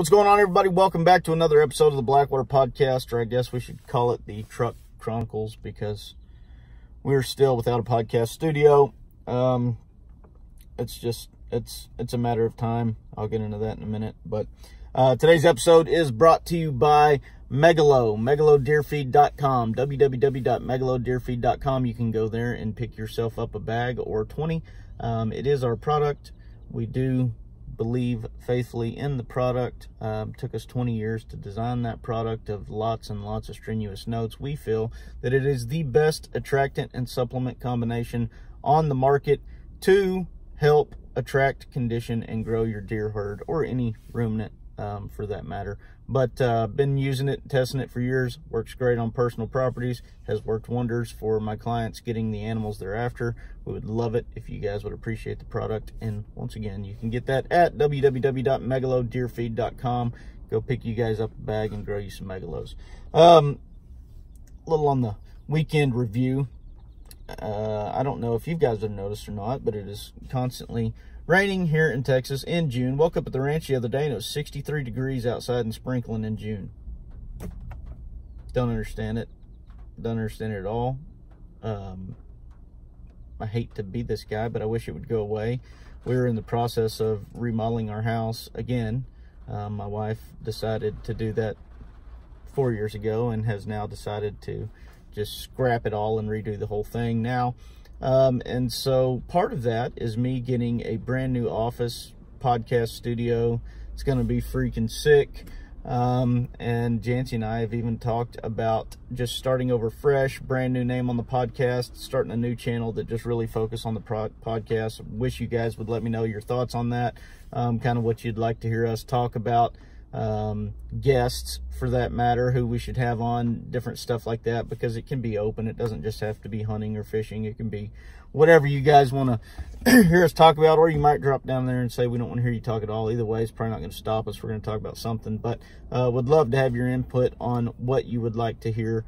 What's going on, everybody? Welcome back to another episode of the Blackwater podcast, or I guess we should call it the Truck Chronicles, because we're still without a podcast studio. It's a matter of time. I'll get into that in a minute, but today's episode is brought to you by megalodeerfeed.com, www.megalodeerfeed.com. You can go there and pick yourself up a bag or 20. It is our product. We do believe faithfully in the product. Took us 20 years to design that product of lots and lots of strenuous notes. We feel that it is the best attractant and supplement combination on the market to help attract, condition, and grow your deer herd, or any ruminant for that matter. But been using it, testing it for years. Works great on personal properties. Has worked wonders for my clients getting the animals they're after. We would love it if you guys would appreciate the product. And once again, you can get that at www.megalodeerfeed.com. Go pick you guys up a bag and grow you some megalos. A little on the weekend review. I don't know if you guys have noticed or not, but it is constantly raining here in Texas in June. Woke up at the ranch the other day and it was 63 degrees outside and sprinkling in June. Don't understand it. Don't understand it at all. I hate to be this guy, but I wish it would go away. We were in the process of remodeling our house again. My wife decided to do that 4 years ago and has now decided to just scrap it all and redo the whole thing now. And so part of that is me getting a brand new office, podcast studio. It's going to be freaking sick. And Jancy and I have even talked about just starting over fresh, brand new name on the podcast, starting a new channel that just really focus on the podcast. Wish you guys would let me know your thoughts on that, kind of what you'd like to hear us talk about, guests for that matter, who we should have on, different stuff like that, because it can be open. It doesn't just have to be hunting or fishing. It can be whatever you guys want to hear us talk about, or you might drop down there and say we don't want to hear you talk at all. Either way, it's probably not going to stop us. We're going to talk about something, but would love to have your input on what you would like to hear,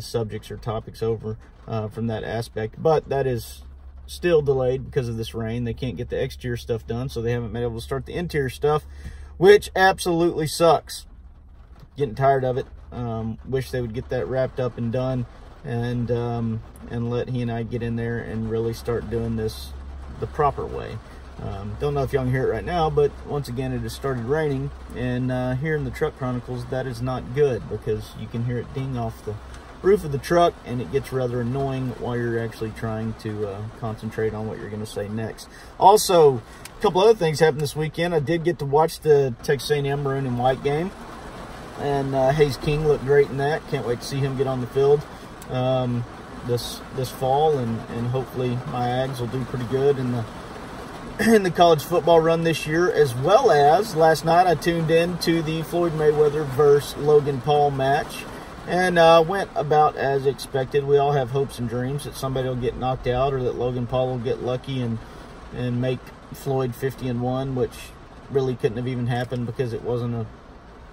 subjects or topics over from that aspect. But that is still delayed because of this rain. They can't get the exterior stuff done, so they haven't been able to start the interior stuff, which absolutely sucks. Getting tired of it. Wish they would get that wrapped up and done, and let he and I get in there and really start doing this the proper way. Don't know if y'all can hear it right now, but once again, it has started raining, and here in the Truck Chronicles, that is not good, because you can hear it ding off the roof of the truck, and it gets rather annoying while you're actually trying to concentrate on what you're going to say next. Also, a couple other things happened this weekend. I did get to watch the Texas A&M maroon and white game, and Hayes King looked great in that. Can't wait to see him get on the field this fall, and hopefully my Ags will do pretty good in the college football run this year, as well as last night I tuned in to the Floyd Mayweather versus Logan Paul match, and went about as expected. We all have hopes and dreams that somebody will get knocked out, or that Logan Paul will get lucky and make Floyd 50-1, which really couldn't have even happened because it wasn't a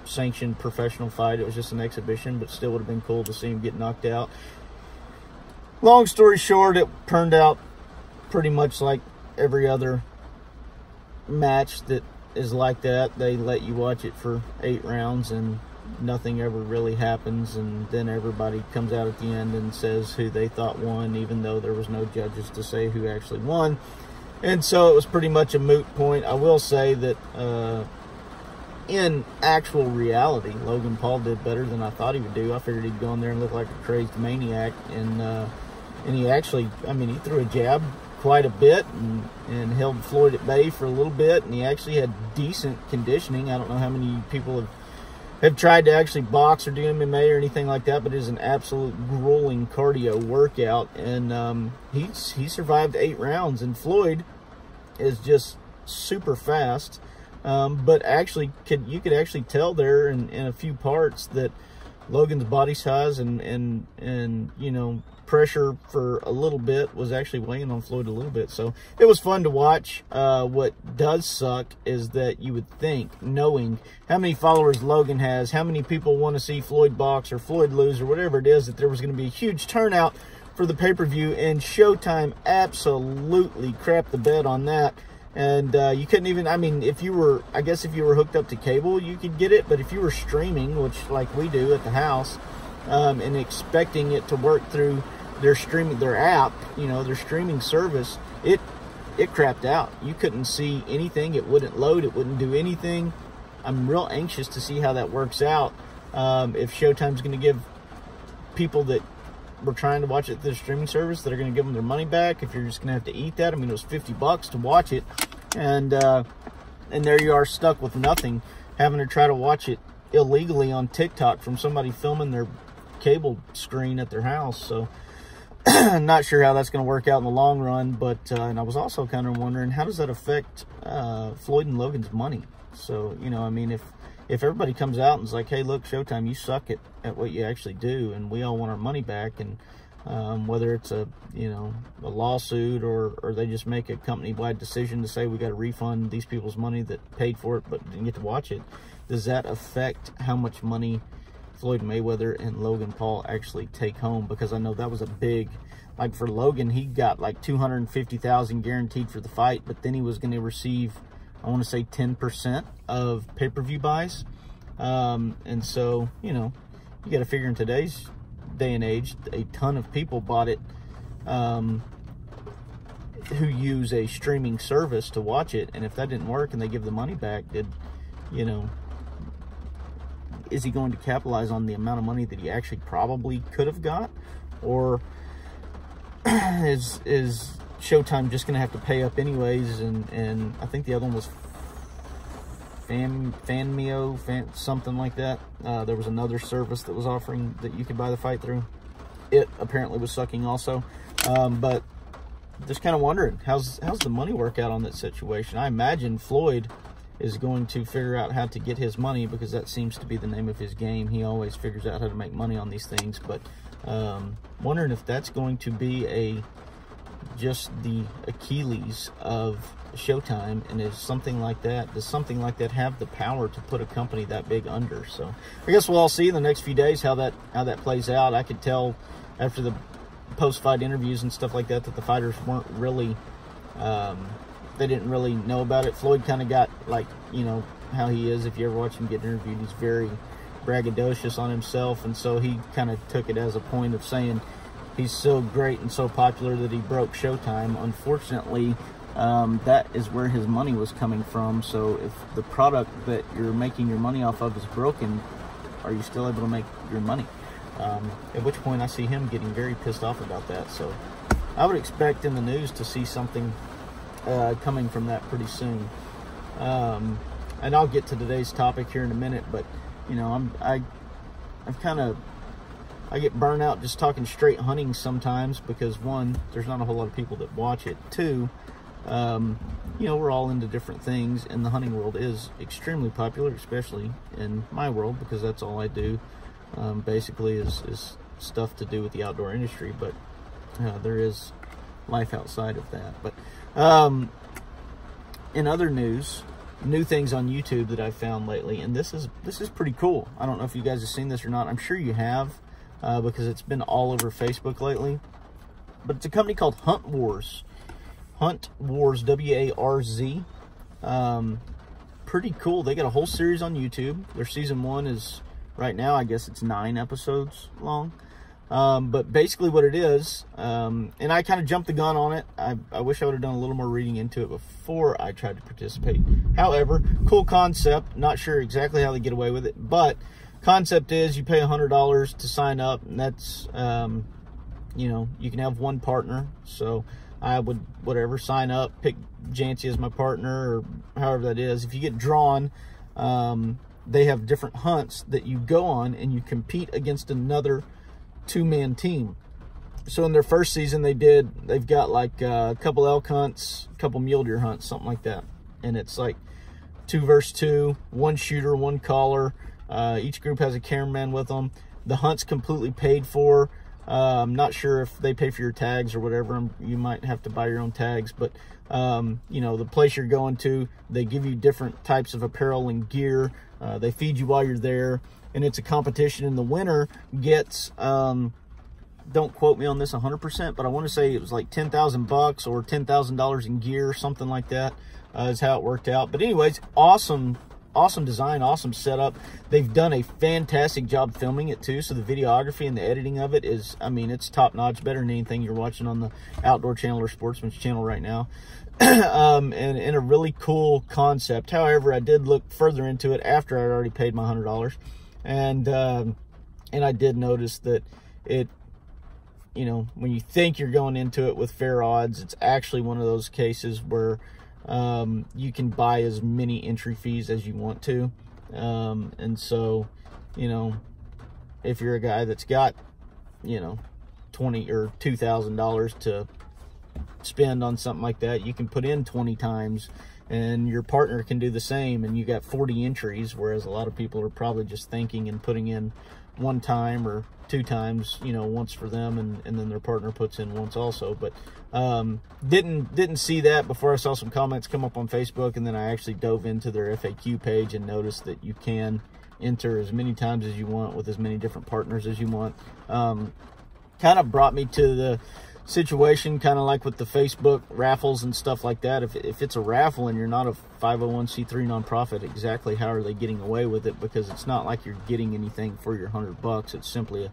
sanctioned professional fight. It was just an exhibition, but still would have been cool to see him get knocked out. Long story short, it turned out pretty much like every other match that is like that. They let you watch it for 8 rounds, and nothing ever really happens, and then everybody comes out at the end and says who they thought won, even though there was no judges to say who actually won. And so it was pretty much a moot point. I will say that in actual reality, Logan Paul did better than I thought he would do. I figured he'd go in there and look like a crazed maniac, and he actually, I mean, he threw a jab quite a bit, and held Floyd at bay for a little bit, and he actually had decent conditioning. I don't know how many people have tried to actually box or do MMA or anything like that, but it is an absolute grueling cardio workout, and he survived 8 rounds, and Floyd is just super fast, but actually you could actually tell there in a few parts that Logan's body size and you know, pressure for a little bit was actually weighing on Floyd a little bit. So it was fun to watch. What does suck is that you would think, knowing how many followers Logan has, how many people want to see Floyd box or Floyd lose or whatever it is, that there was going to be a huge turnout for the pay-per-view, and Showtime absolutely crapped the bed on that. And you couldn't even, I mean, if you were, I guess if you were hooked up to cable, you could get it. But if you were streaming, which like we do at the house, and expecting it to work through their streaming, their app, you know, their streaming service, it crapped out. You couldn't see anything. It wouldn't load. It wouldn't do anything. I'm real anxious to see how that works out. If Showtime's going to give people that were trying to watch it through the streaming service that are going to give them their money back, if you're just going to have to eat that. I mean, it was $50 to watch it, and there you are stuck with nothing, having to try to watch it illegally on TikTok from somebody filming their cable screen at their house. So not sure how that's going to work out in the long run, but and I was also kind of wondering, how does that affect Floyd and Logan's money? So, you know, I mean, if everybody comes out and is like, hey, look, Showtime, you suck at what you actually do, and we all want our money back, and whether it's a, you know, a lawsuit, or they just make a company-wide decision to say we got to refund these people's money that paid for it but didn't get to watch it, does that affect how much money Floyd Mayweather and Logan Paul actually take home? Because I know that was a big, like for Logan, he got like $250,000 guaranteed for the fight, but then he was going to receive, I want to say 10% of pay-per-view buys. And so, you know, you got to figure in today's day and age, a ton of people bought it who use a streaming service to watch it. And if that didn't work and they give the money back, did, you know, is he going to capitalize on the amount of money that he actually probably could have got? Or is Showtime just going to have to pay up anyways? And I think the other one was Fanmeo, something like that. There was another service that was offering that you could buy the fight through. It apparently was sucking also. But just kind of wondering, how's the money work out on that situation? I imagine Floyd is going to figure out how to get his money, because that seems to be the name of his game. He always figures out how to make money on these things. But wondering if that's going to be just the Achilles of Showtime, and if something like that, does something like that have the power to put a company that big under? So I guess we'll all see in the next few days how that plays out. I could tell after the post-fight interviews and stuff like that that the fighters weren't really, they didn't really know about it. Floyd kind of got, like, you know, how he is. If you ever watch him get interviewed, he's very braggadocious on himself, and so he kind of took it as a point of saying, he's so great and so popular that he broke Showtime. Unfortunately, that is where his money was coming from. So if the product that you're making your money off of is broken, are you still able to make your money? At which point I see him getting very pissed off about that. So I would expect in the news to see something coming from that pretty soon. And I'll get to today's topic here in a minute, but, you know, I've kind of, I get burned out just talking straight hunting sometimes, because one, there's not a whole lot of people that watch it. Two, you know, we're all into different things, and the hunting world is extremely popular, especially in my world, because that's all I do, basically, is stuff to do with the outdoor industry. But there is life outside of that. But in other news, new things on YouTube that I've found lately, and this is pretty cool. I don't know if you guys have seen this or not. I'm sure you have. Because it's been all over Facebook lately. But it's a company called Hunt Wars. Hunt Wars, W-A-R-Z. Pretty cool. They got a whole series on YouTube. Their season one is, right now, I guess it's 9 episodes long. But basically what it is, and I kind of jumped the gun on it. I wish I would have done a little more reading into it before I tried to participate. However, cool concept. Not sure exactly how they get away with it, but concept is you pay $100 to sign up, and that's, you know, you can have one partner. So I would, whatever, sign up, pick Jancy as my partner, or however that is. If you get drawn, they have different hunts that you go on, and you compete against another two-man team. So in their first season, they've got like a couple elk hunts, a couple mule deer hunts, something like that. And it's like 2 versus 2, one shooter, one caller. Each group has a cameraman with them. The hunt's completely paid for. I'm not sure if they pay for your tags or whatever. You might have to buy your own tags. But, you know, the place you're going to, they give you different types of apparel and gear. They feed you while you're there. And it's a competition. And the winner gets Don't quote me on this 100%, but I want to say it was like $10,000 or $10,000 in gear, something like that, is how it worked out. But anyways, awesome design, awesome setup. They've done a fantastic job filming it too, so the videography and the editing of it is, I mean, it's top notch, better than anything you're watching on the Outdoor Channel or Sportsman's Channel right now. And a really cool concept. However, I did look further into it after I'd already paid my $100, and I did notice that it, you know, when you think you're going into it with fair odds, it's actually one of those cases where you can buy as many entry fees as you want to, and so, you know, if you're a guy that's got, you know, $2,000 to spend on something like that, you can put in 20 times and your partner can do the same, and you got 40 entries, whereas a lot of people are probably just thinking and putting in one time or two times, you know, once for them, and then their partner puts in once also. But didn't see that before I saw some comments come up on Facebook, and then I actually dove into their FAQ page and noticed that you can enter as many times as you want with as many different partners as you want. Kind of brought me to the situation, kind of like with the Facebook raffles and stuff like that. If it's a raffle and you're not a 501c3 nonprofit, exactly how are they getting away with it? Because it's not like you're getting anything for your $100. It's simply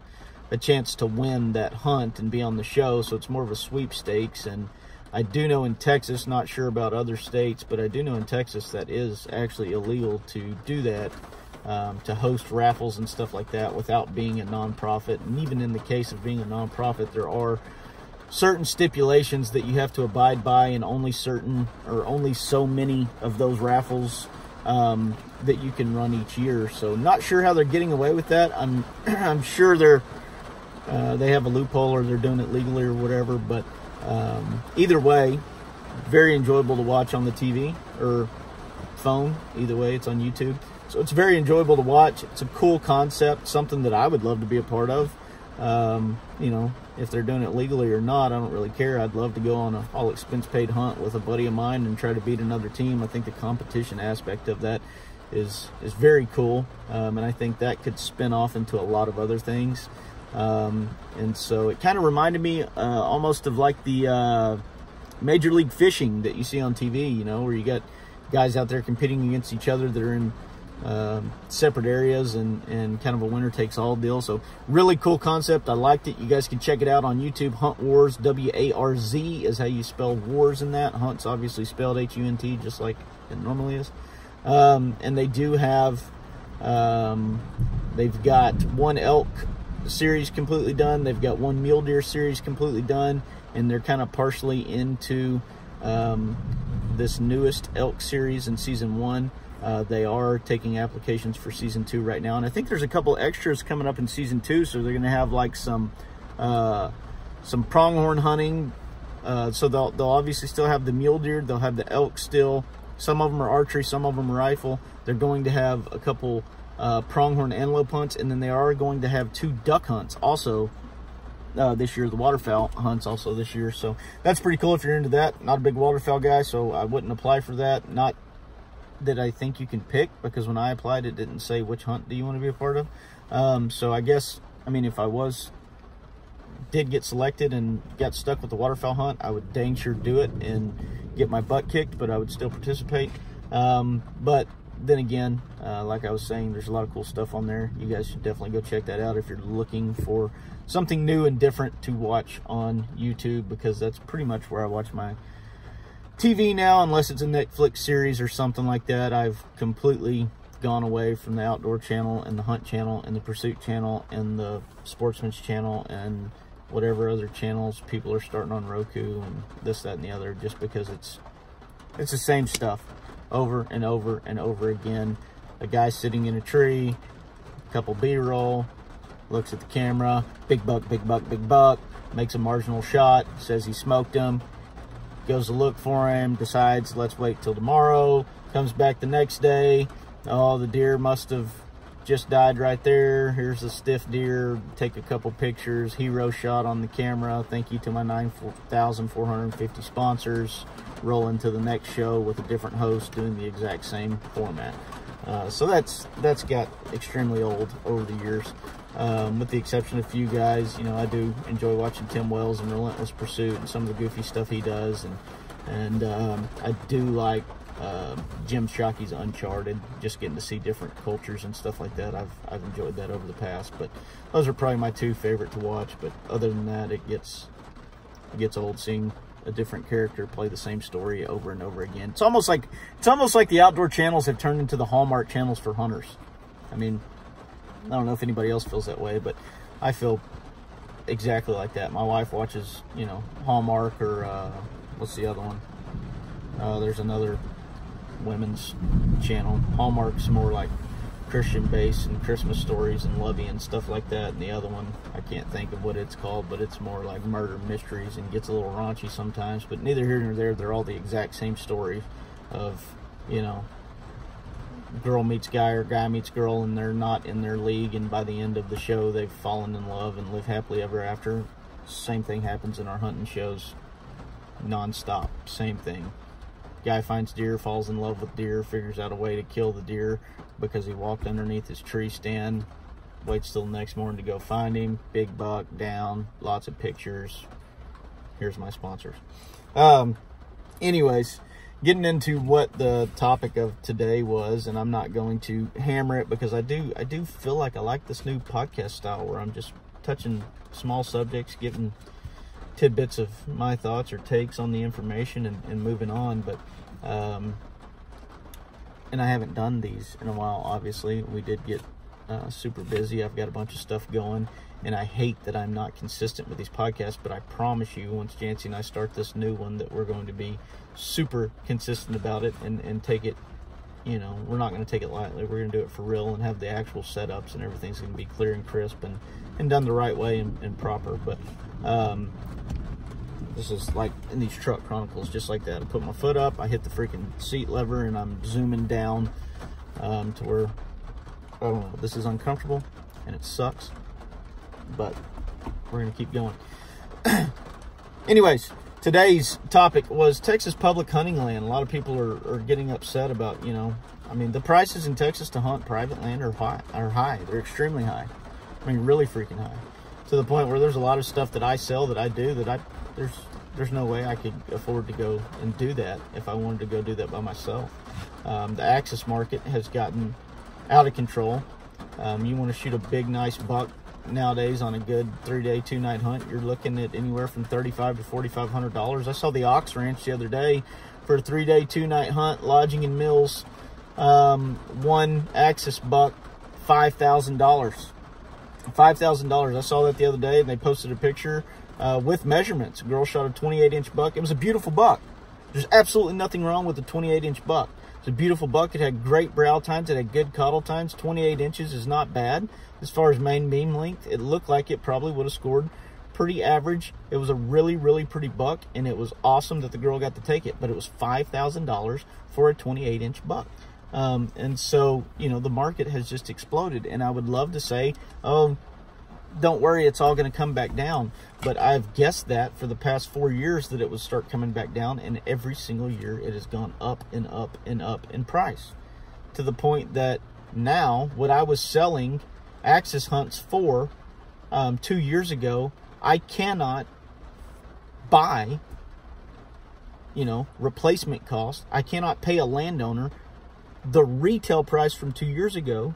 a chance to win that hunt and be on the show, so it's more of a sweepstakes. And I do know in Texas, not sure about other states, but I do know in Texas that is actually illegal to do that, to host raffles and stuff like that without being a nonprofit. And even in the case of being a nonprofit, there are certain stipulations that you have to abide by, and only certain, or only so many of those raffles that you can run each year. So not sure how they're getting away with that. I'm sure they're they have a loophole, or they're doing it legally or whatever, but either way, very enjoyable to watch on the TV or phone. Either way, it's on YouTube, so it's very enjoyable to watch. It's a cool concept, something that I would love to be a part of. You know, if they're doing it legally or not, I don't really care. I'd love to go on an all-expense-paid hunt with a buddy of mine and try to beat another team. I think the competition aspect of that is very cool, and I think that could spin off into a lot of other things. And so it kind of reminded me almost of like the Major League Fishing that you see on TV, you know, where you got guys out there competing against each other that are in separate areas, and kind of a winner takes all deal. So really cool concept. I liked it. You guys can check it out on YouTube. Hunt Wars, W-A-R-Z is how you spell wars in that. Hunt's obviously spelled H-U-N-T, just like it normally is. And they do have, they've got one elk series completely done. They've got one mule deer series completely done, and they're kind of partially into this newest elk series in season 1. They are taking applications for season 2 right now, and I think there's a couple extras coming up in season 2, so they're going to have like some pronghorn hunting, so they'll obviously still have the mule deer, they'll have the elk still, some of them are archery, some of them are rifle. They're going to have a couple pronghorn antelope hunts, and then they are going to have 2 duck hunts also this year, the waterfowl hunts also this year. So that's pretty cool if you're into that. Not a big waterfowl guy, so I wouldn't apply for that. Not that I think you can pick, because when I applied, it didn't say which hunt do you want to be a part of. So I guess, I mean, if I did get selected and got stuck with the waterfowl hunt, I would dang sure do it and get my butt kicked, but I would still participate. But then again, like I was saying, there's a lot of cool stuff on there. You guys should definitely go check that out if you're looking for something new and different to watch on YouTube, because that's pretty much where I watch my TV now, unless it's a Netflix series or something like that. I've completely gone away from the Outdoor Channel and the Hunt Channel and the Pursuit Channel and the Sportsman's Channel and whatever other channels people are starting on Roku and this, that, and the other, just because it's the same stuff over and over and over again. A guy sitting in a tree, a couple B-roll, looks at the camera, big buck, big buck, big buck, makes a marginal shot, says he smoked him, goes to look for him, decides let's wait till tomorrow, comes back the next day, oh, the deer must have just died right there, here's a stiff deer, take a couple pictures, hero shot on the camera, thank you to my 9,450 sponsors, roll into the next show with a different host doing the exact same format. So that's got extremely old over the years. With the exception of a few guys, you know, I do enjoy watching Tim Wells and Relentless Pursuit and some of the goofy stuff he does. And I do like Jim Shockey's Uncharted, just getting to see different cultures and stuff like that. I've enjoyed that over the past, but those are probably my two favorite to watch. But other than that, it gets old seeing a different character play the same story over and over again. It's almost like the outdoor channels have turned into the Hallmark channels for hunters. I mean, I don't know if anybody else feels that way, but I feel exactly like that. My wife watches, you know, Hallmark or what's the other one? There's another women's channel. Hallmark's more like Christian based and Christmas stories and lovey and stuff like that, and the other one, I can't think of what it's called, but it's more like murder mysteries and gets a little raunchy sometimes. But neither here nor there, they're all the exact same story of, you know, girl meets guy or guy meets girl, and they're not in their league, and by the end of the show they've fallen in love and live happily ever after. Same thing happens in our hunting shows non-stop. Same thing. Guy finds deer, falls in love with deer, figures out a way to kill the deer because he walked underneath his tree stand, waits till the next morning to go find him, big buck, down, lots of pictures. Here's my sponsors. Anyways, getting into what the topic of today was, and I'm not going to hammer it because I do feel like I like this new podcast style where I'm just touching small subjects, giving tidbits of my thoughts or takes on the information and moving on. But and I haven't done these in a while. Obviously we did get super busy. I've got a bunch of stuff going, and I hate that I'm not consistent with these podcasts, but I promise you, once Jancy and I start this new one, that we're going to be super consistent about it and take it, you know, we're not going to take it lightly. We're going to do it for real and have the actual setups, and everything's going to be clear and crisp and done the right way and proper. But this is like in these truck chronicles, just like that. I put my foot up, I hit the freaking seat lever, and I'm zooming down to where, I don't know, this is uncomfortable and it sucks, but we're going to keep going. Anyways, today's topic was Texas public hunting land. A lot of people are getting upset about, you know, I mean, the prices in Texas to hunt private land are high. They're extremely high. I mean, really freaking high. To the point where there's a lot of stuff that I sell that I do that there's no way I could afford to go and do that if I wanted to go do that by myself. The access market has gotten out of control. You want to shoot a big, nice buck nowadays on a good 3-day, 2-night hunt, you're looking at anywhere from $3,500 to $4,500. I saw the Ox Ranch the other day for a 3-day, 2-night hunt, lodging and meals, one access buck, $5,000. $5,000. I saw that the other day, and they posted a picture with measurements. A girl shot a 28-inch buck. It was a beautiful buck. There's absolutely nothing wrong with a 28-inch buck. It's a beautiful buck. It had great brow times. It had good caudal times. 28 inches is not bad. As far as main beam length, it looked like it probably would have scored pretty average. It was a really, really pretty buck, and it was awesome that the girl got to take it, but it was $5,000 for a 28-inch buck. And so, you know, the market has just exploded, and I would love to say, oh, don't worry, it's all going to come back down. But I've guessed that for the past 4 years that it would start coming back down, and every single year it has gone up and up and up in price, to the point that now what I was selling access hunts for 2 years ago, I cannot buy, you know, replacement cost. I cannot pay a landowner the retail price from 2 years ago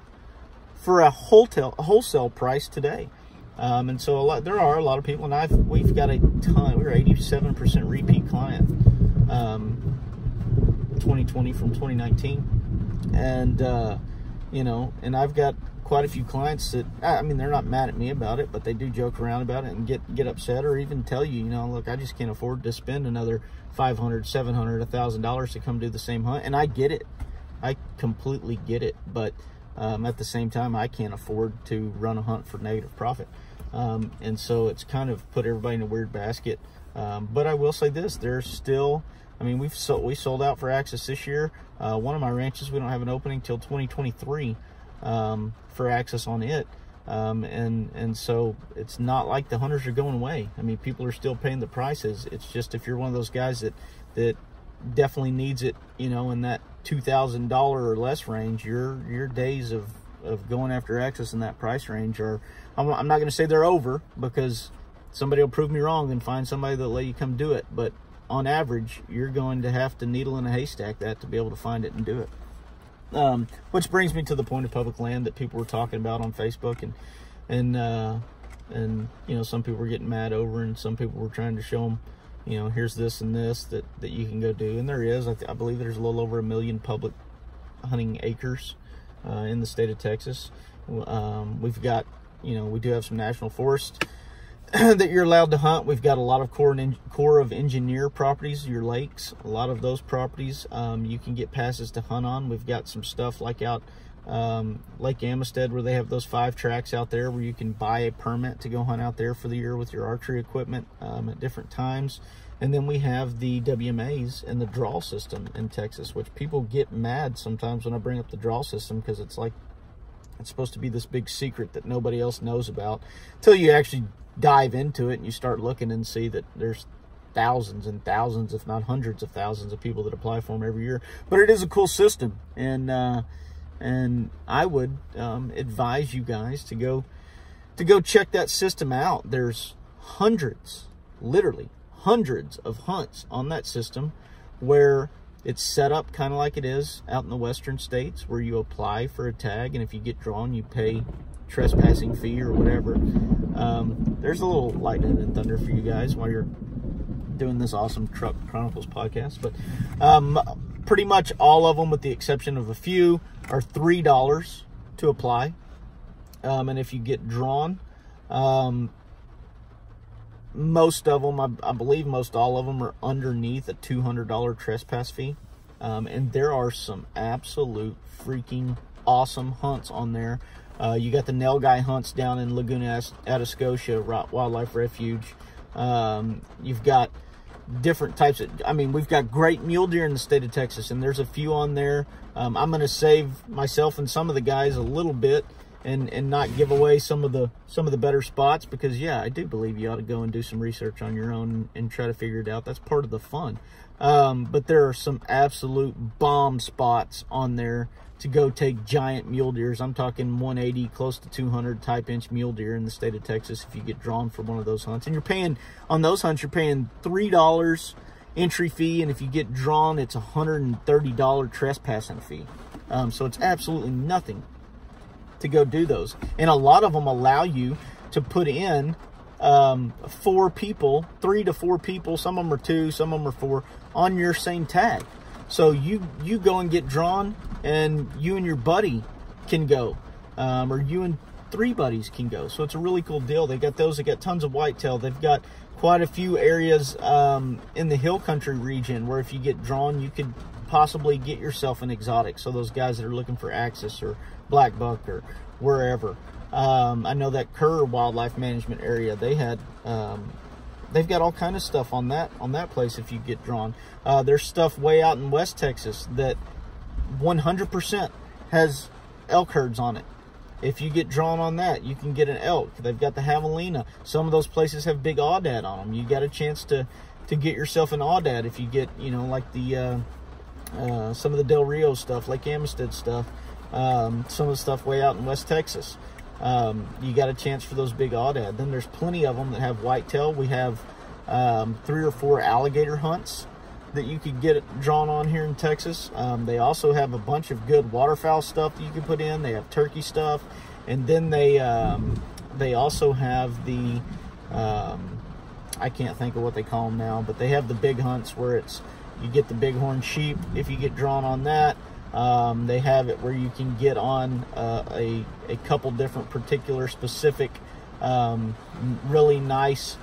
for a wholesale price today. And so there are a lot of people, and we've got a ton. We're 87% repeat client 2020 from 2019, and you know, and I've got quite a few clients that, I mean, they're not mad at me about it, but they do joke around about it and get upset, or even tell you, you know, look, I just can't afford to spend another $500, $700, $1,000 to come do the same hunt. And I get it. I completely get it, but at the same time, I can't afford to run a hunt for negative profit. And so it's kind of put everybody in a weird basket. But I will say this, there's still, I mean, we sold out for access this year. One of my ranches, we don't have an opening till 2023 for access on it. And so it's not like the hunters are going away. I mean, people are still paying the prices. It's just, if you're one of those guys that definitely needs it, you know, in that $2,000 or less range, your days of going after access in that price range are, I'm not going to say they're over, because somebody will prove me wrong and find somebody that'll let you come do it. But on average, you're going to have to needle in a haystack that to be able to find it and do it. Which brings me to the point of public land that people were talking about on Facebook, and you know, some people were getting mad over, and some people were trying to show them, you know, here's this and this that you can go do. And there is, I believe there's a little over 1 million public hunting acres in the state of Texas. We've got, you know, we do have some national forest that you're allowed to hunt. We've got a lot of Corps of Engineer properties, your lakes, a lot of those properties you can get passes to hunt on. We've got some stuff like out Lake Amistad, where they have those 5 tracks out there where you can buy a permit to go hunt out there for the year with your archery equipment at different times. And then we have the WMAs and the draw system in Texas, which people get mad sometimes when I bring up the draw system, because it's like, it's supposed to be this big secret that nobody else knows about until you actually dive into it and you start looking and see that there's thousands and thousands, if not hundreds of thousands of people that apply for them every year. But it is a cool system, and I would advise you guys to go check that system out. There's hundreds, literally hundreds of hunts on that system, where it's set up kind of like it is out in the western states, where you apply for a tag, and if you get drawn, you pay trespassing fee or whatever. There's a little lightning and thunder for you guys while you're doing this awesome Truck Chronicles podcast. But pretty much all of them, with the exception of a few, are $3 to apply. And if you get drawn, most of them, I believe most all of them, are underneath a $200 trespass fee. And there are some absolute freaking awesome hunts on there. You got the nail guy hunts down in Laguna Atascosa Wildlife Refuge. You've got different types of, I mean, we've got great mule deer in the state of Texas, and there's a few on there. I'm going to save myself and some of the guys a little bit, and not give away some of the better spots, because yeah, I do believe you ought to go and do some research on your own and try to figure it out. That's part of the fun. But there are some absolute bomb spots on there to go take giant mule deers. I'm talking 180, close to 200 type inch mule deer in the state of Texas if you get drawn for one of those hunts. And you're paying, on those hunts, you're paying $3 entry fee, and if you get drawn, it's $130 trespassing fee. So it's absolutely nothing to go do those. And a lot of them allow you to put in 3 to 4 people, some of them are 2, some of them are 4, on your same tag. So you go and get drawn, and you and your buddy can go, or you and 3 buddies can go. So it's a really cool deal. They got those. They got tons of whitetail. They've got quite a few areas in the hill country region where if you get drawn, you could possibly get yourself an exotic. So those guys that are looking for axis or black buck or wherever. I know that Kerr wildlife management area, they had, they've got all kind of stuff on that place if you get drawn. There's stuff way out in West Texas that 100% has elk herds on it. If you get drawn on that, you can get an elk. They've got the javelina. Some of those places have big audad on them. You got a chance to get yourself an audad if you get, you know, like the some of the Del Rio stuff, Lake Amistad stuff, some of the stuff way out in West Texas. You got a chance for those big audad. Then there's plenty of them that have whitetail. We have 3 or 4 alligator hunts that you could get drawn on here in Texas. They also have a bunch of good waterfowl stuff that you can put in. They have turkey stuff, and then they also have the I can't think of what they call them now, but they have the big hunts where it's, you get the bighorn sheep if you get drawn on that. They have it where you can get on a couple different particular specific really nice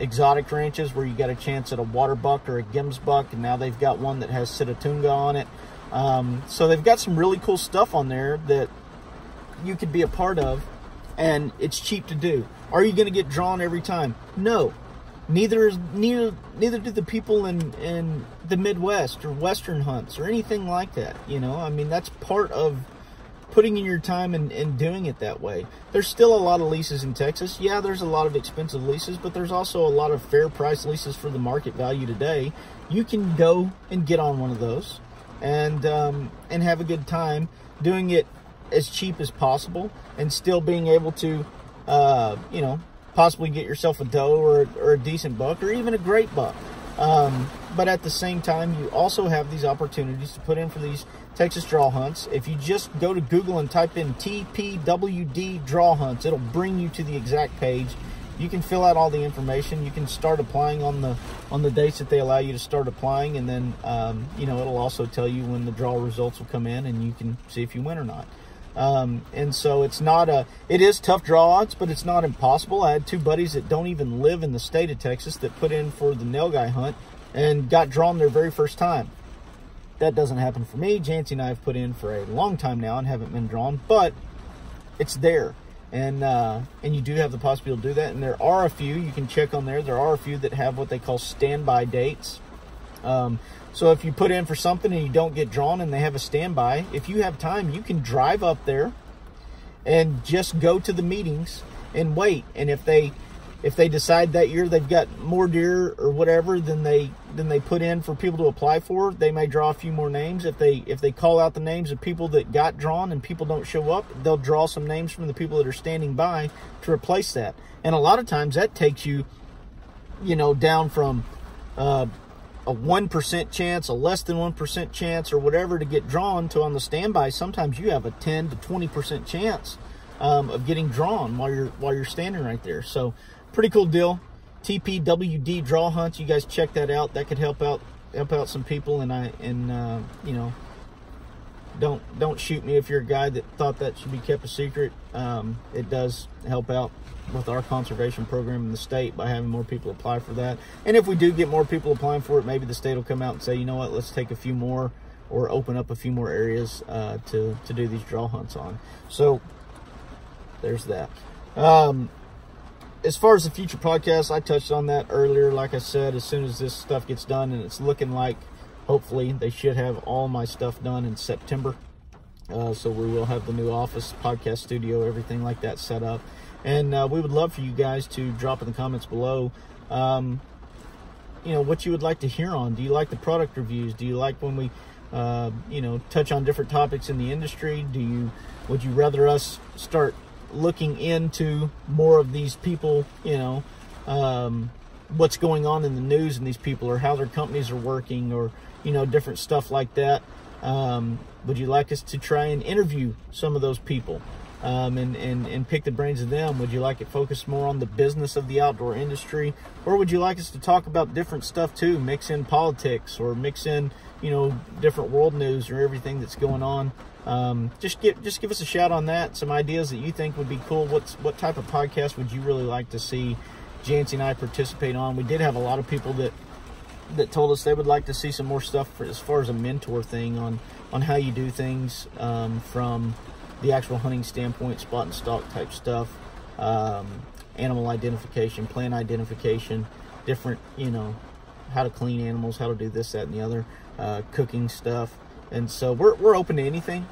exotic ranches where you got a chance at a water buck or a gims buck, and now they've got one that has Sitatunga on it. So they've got some really cool stuff on there that you could be a part of, and it's cheap to do. Are you going to get drawn every time? No. Neither do the people in the Midwest or Western hunts or anything like that. You know, I mean, that's part of putting in your time and doing it that way. There's still a lot of leases in Texas. Yeah, there's a lot of expensive leases, but there's also a lot of fair price leases for the market value today. You can go and get on one of those and have a good time doing it as cheap as possible and still being able to, you know, possibly get yourself a doe or a decent buck or even a great buck. But at the same time, you also have these opportunities to put in for these Texas draw hunts. If you just go to Google and type in TPWD draw hunts, it'll bring you to the exact page. You can fill out all the information. You can start applying on the dates that they allow you to start applying, and then you know, it'll also tell you when the draw results will come in, and you can see if you win or not. And so it's not a, it is tough draw odds, but it's not impossible. I had two buddies that don't even live in the state of Texas that put in for the nail guy hunt and got drawn their very first time. That doesn't happen for me. Jancy and I have put in for a long time now and haven't been drawn, but it's there. And you do have the possibility to do that. And there are a few, you can check on there. There are a few that have what they call standby dates. So if you put in for something and you don't get drawn and they have a standby, if you have time, you can drive up there and just go to the meetings and wait. And if they decide that year they've got more deer or whatever than they put in for people to apply for, they may draw a few more names. If they call out the names of people that got drawn and people don't show up, they'll draw some names from the people that are standing by to replace that. And a lot of times that takes you, you know, down from a 1% chance, a less than 1% chance or whatever to get drawn to on the standby. Sometimes you have a 10 to 20% chance of getting drawn while you're standing right there. So pretty cool deal. TPWD draw hunts. You guys check that out. That could help out some people. And you know, don't shoot me if you're a guy that thought that should be kept a secret. It does help out with our conservation program in the state by having more people apply for that. And if we do get more people applying for it, maybe the state will come out and say, you know what, let's take a few more or open up a few more areas to do these draw hunts on. So there's that. As far as the future podcast, I touched on that earlier. Like I said, as soon as this stuff gets done, and it's looking like hopefully they should have all my stuff done in September. So we will have the new office, podcast studio, everything like that set up. And we would love for you guys to drop in the comments below, you know, what you would like to hear on. Do you like the product reviews? Do you like when we, you know, touch on different topics in the industry? Would you rather us start looking into more of these people, you know, what's going on in the news and these people, or how their companies are working, or, you know, different stuff like that? Would you like us to try and interview some of those people? And pick the brains of them? Would you like it focused more on the business of the outdoor industry, or would you like us to talk about different stuff too, mix in politics or mix in, you know, different world news or everything that's going on? Just give us a shout on that. Some ideas that you think would be cool. What type of podcast would you really like to see Jancy and I participate on? We did have a lot of people that told us they would like to see some more stuff as far as a mentor thing on how you do things, from the actual hunting standpoint, spot and stalk type stuff, animal identification, plant identification, different, you know, how to clean animals, how to do this, that, and the other, cooking stuff. And so we're open to anything.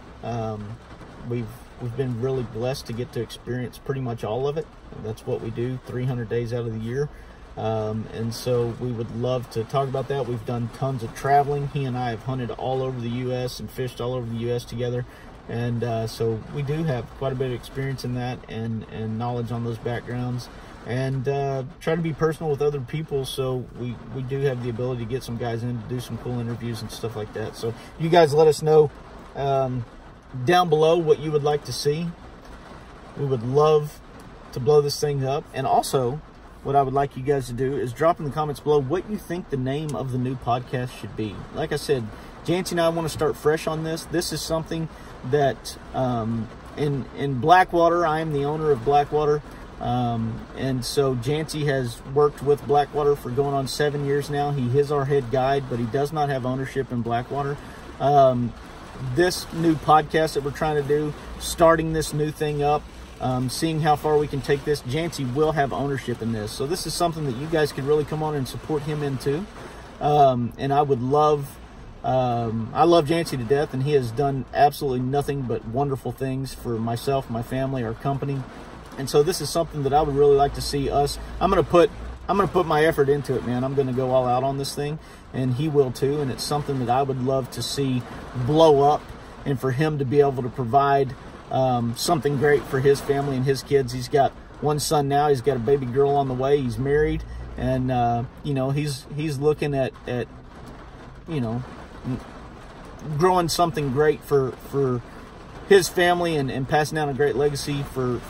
We've been really blessed to get to experience pretty much all of it. That's what we do 300 days out of the year. And so we would love to talk about that. We've done tons of traveling. He and I have hunted all over the U.S. and fished all over the U.S. together. And so we do have quite a bit of experience in that and knowledge on those backgrounds, and try to be personal with other people. So we do have the ability to get some guys in to do some cool interviews and stuff like that. So you guys let us know down below what you would like to see. We would love to blow this thing up. And also what I would like you guys to do is drop in the comments below what you think the name of the new podcast should be. Like I said, Jancy and I want to start fresh on this. This is something that in Blackwater, I am the owner of Blackwater. And so Jancy has worked with Blackwater for going on 7 years now. He is our head guide, but he does not have ownership in Blackwater. This new podcast that we're trying to do, starting this new thing up, seeing how far we can take this, Jancy will have ownership in this. So this is something that you guys could really come on and support him into. And I would love I love Jancy to death, and he has done absolutely nothing but wonderful things for myself, my family, our company. And so this is something that I would really like to see us. I'm going to put my effort into it, man. I'm going to go all out on this thing, and he will too. And it's something that I would love to see blow up, and for him to be able to provide something great for his family and his kids. He's got one son now. He's got a baby girl on the way. He's married, and you know, he's looking at you know, growing something great for his family, and passing down a great legacy for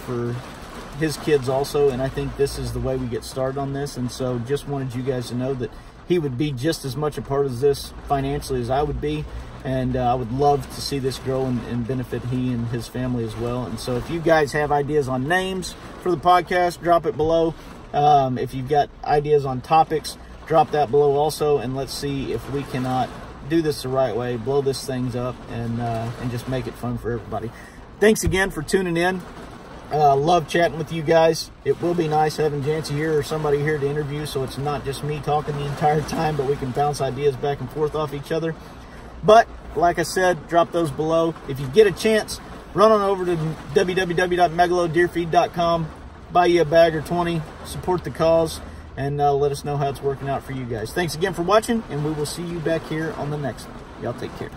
his kids also. And I think this is the way we get started on this. And so just wanted you guys to know that he would be just as much a part of this financially as I would be. And I would love to see this grow and benefit he and his family as well. And so if you guys have ideas on names for the podcast, drop it below. If you've got ideas on topics, drop that below also. And let's see if we cannot do this the right way, blow this things up, and just make it fun for everybody. Thanks again for tuning in. Love chatting with you guys. It will be nice having Jancy here or somebody here to interview, so it's not just me talking the entire time, but we can bounce ideas back and forth off each other. But like I said, drop those below. If you get a chance, run on over to www.megalodeerfeed.com, buy you a bag or 20, support the cause, and let us know how it's working out for you guys. Thanks again for watching, and we will see you back here on the next one. Y'all take care.